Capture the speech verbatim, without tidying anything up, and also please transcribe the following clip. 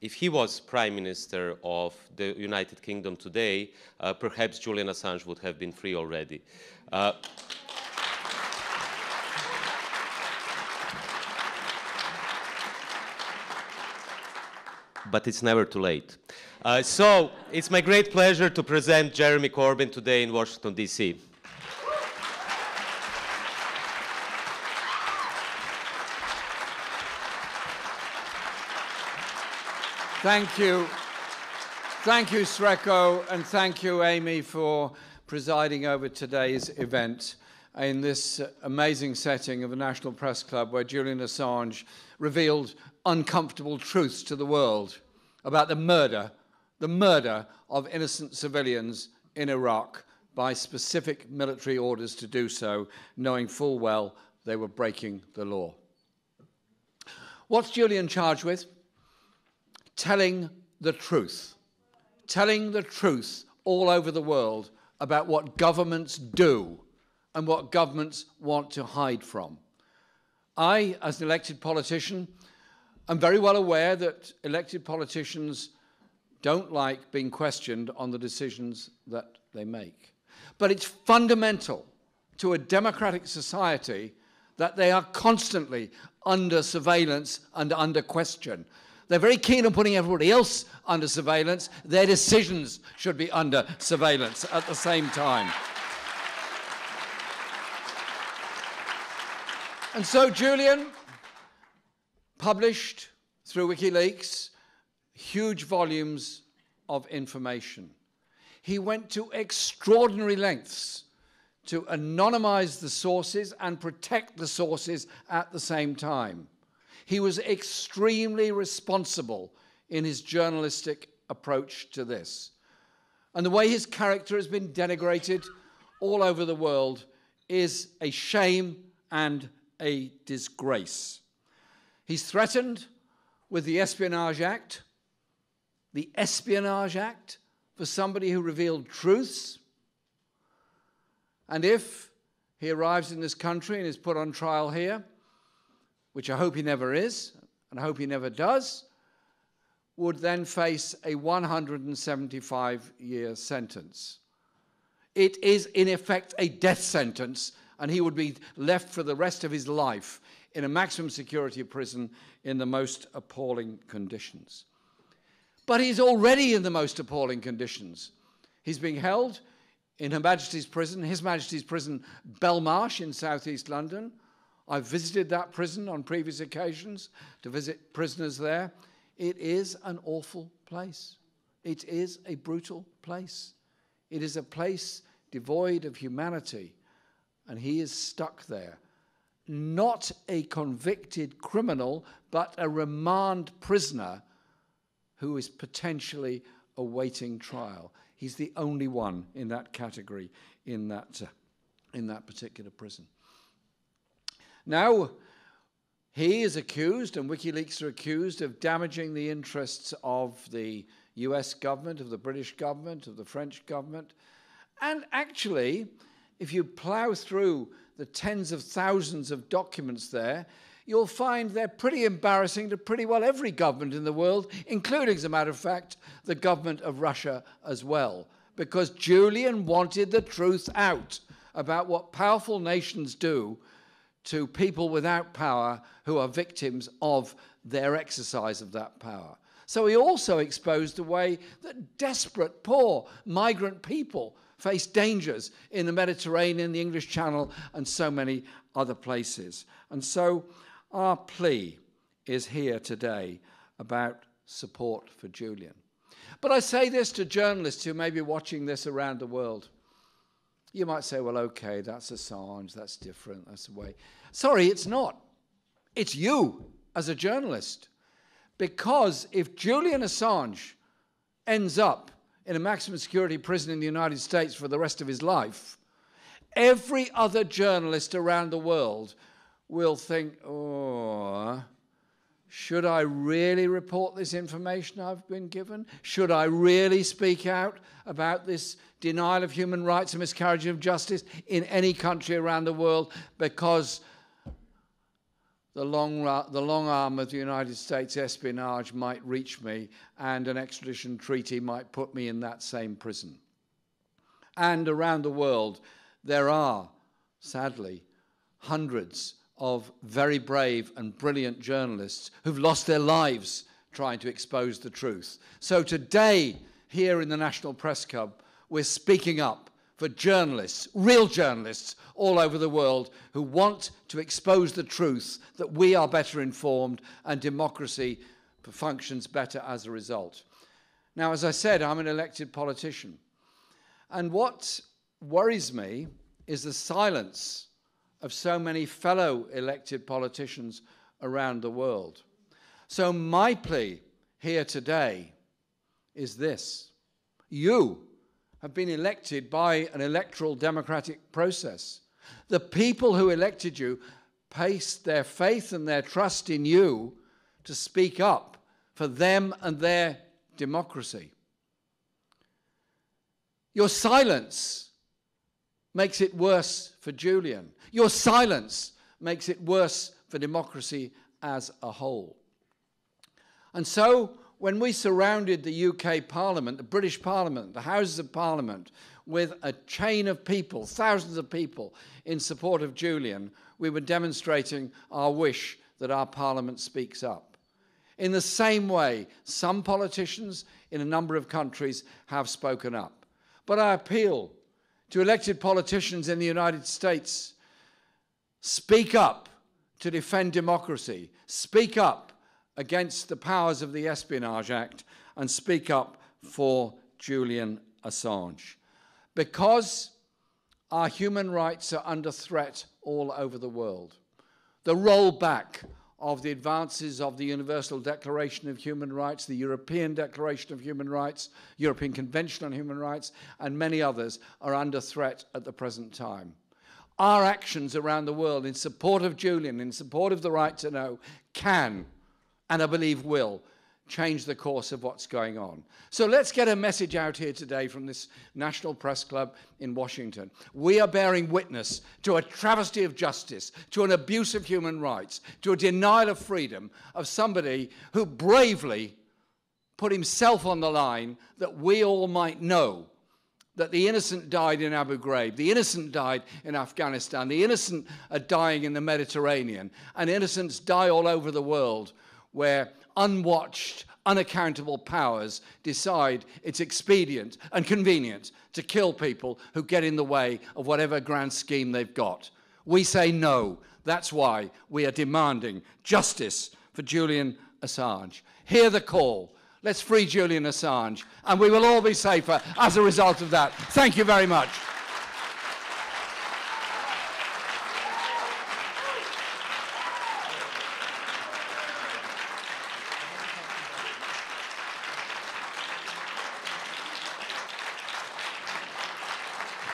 if he was Prime Minister of the United Kingdom today, uh, perhaps Julian Assange would have been free already. Uh, but it's never too late. Uh, so it's my great pleasure to present Jeremy Corbyn today in Washington, D C Thank you. Thank you, Srecko, and thank you, Amy, for presiding over today's event in this amazing setting of the National Press Club, where Julian Assange revealed uncomfortable truths to the world about the murder, the murder of innocent civilians in Iraq by specific military orders to do so, knowing full well they were breaking the law. What's Julian charged with? Telling the truth, telling the truth all over the world about what governments do and what governments want to hide from. I, as an elected politician, am very well aware that elected politicians don't like being questioned on the decisions that they make. But it's fundamental to a democratic society that they are constantly under surveillance and under question. They're very keen on putting everybody else under surveillance. Their decisions should be under surveillance at the same time. And so Julian published through WikiLeaks huge volumes of information. He went to extraordinary lengths to anonymize the sources and protect the sources at the same time. He was extremely responsible in his journalistic approach to this. And the way his character has been denigrated all over the world is a shame and a disgrace. He's threatened with the Espionage Act, the Espionage Act for somebody who revealed truths. And if he arrives in this country and is put on trial here, which I hope he never is, and I hope he never does, would then face a one hundred seventy-five year sentence. It is, in effect, a death sentence, and he would be left for the rest of his life in a maximum security prison in the most appalling conditions. But he's already in the most appalling conditions. He's being held in Her Majesty's Prison, His Majesty's Prison, Belmarsh in southeast London. I've visited that prison on previous occasions to visit prisoners there. It is an awful place. It is a brutal place. It is a place devoid of humanity, and he is stuck there. Not a convicted criminal, but a remand prisoner who is potentially awaiting trial. He's the only one in that category in that, uh, in that particular prison. Now, he is accused, and WikiLeaks are accused, of damaging the interests of the U S government, of the British government, of the French government. And actually, if you plow through the tens of thousands of documents there, you'll find they're pretty embarrassing to pretty well every government in the world, including, as a matter of fact, the government of Russia as well. Because Julian wanted the truth out about what powerful nations do to people without power who are victims of their exercise of that power. So he also exposed the way that desperate, poor, migrant people face dangers in the Mediterranean, the English Channel, and so many other places. And so our plea is here today about support for Julian. But I say this to journalists who may be watching this around the world. You might say, well, okay, that's Assange, that's different, that's the way. Sorry, it's not. It's you as a journalist. Because if Julian Assange ends up in a maximum security prison in the United States for the rest of his life, every other journalist around the world will think, oh, should I really report this information I've been given? Should I really speak out about this denial of human rights and miscarriage of justice in any country around the world? Because the long, the long arm of the United States espionage might reach me, and an extradition treaty might put me in that same prison. And around the world, there are, sadly, hundreds of very brave and brilliant journalists who've lost their lives trying to expose the truth. So today, here in the National Press Club, we're speaking up for journalists, real journalists, all over the world who want to expose the truth, that we are better informed and democracy functions better as a result. Now, as I said, I'm an elected politician. And what worries me is the silence of so many fellow elected politicians around the world. So my plea here today is this. You have been elected by an electoral democratic process. The people who elected you placed their faith and their trust in you to speak up for them and their democracy. Your silence makes it worse for Julian. Your silence makes it worse for democracy as a whole. And so, when we surrounded the U K Parliament, the British Parliament, the Houses of Parliament, with a chain of people, thousands of people, in support of Julian, we were demonstrating our wish that our Parliament speaks up. In the same way, some politicians in a number of countries have spoken up. But I appeal to elected politicians in the United States, speak up to defend democracy, speak up against the powers of the Espionage Act, and speak up for Julian Assange. Because our human rights are under threat all over the world. The rollback of the advances of the Universal Declaration of Human Rights, the European Declaration of Human Rights, European Convention on Human Rights, and many others are under threat at the present time. Our actions around the world in support of Julian, in support of the right to know, can, and I believe will, change the course of what's going on. So let's get a message out here today from this National Press Club in Washington. We are bearing witness to a travesty of justice, to an abuse of human rights, to a denial of freedom of somebody who bravely put himself on the line that we all might know that the innocent died in Abu Ghraib, the innocent died in Afghanistan, the innocent are dying in the Mediterranean, and innocents die all over the world where unwatched, unaccountable powers decide it's expedient and convenient to kill people who get in the way of whatever grand scheme they've got. We say no. That's why we are demanding justice for Julian Assange. Hear the call. Let's free Julian Assange, and we will all be safer as a result of that. Thank you very much.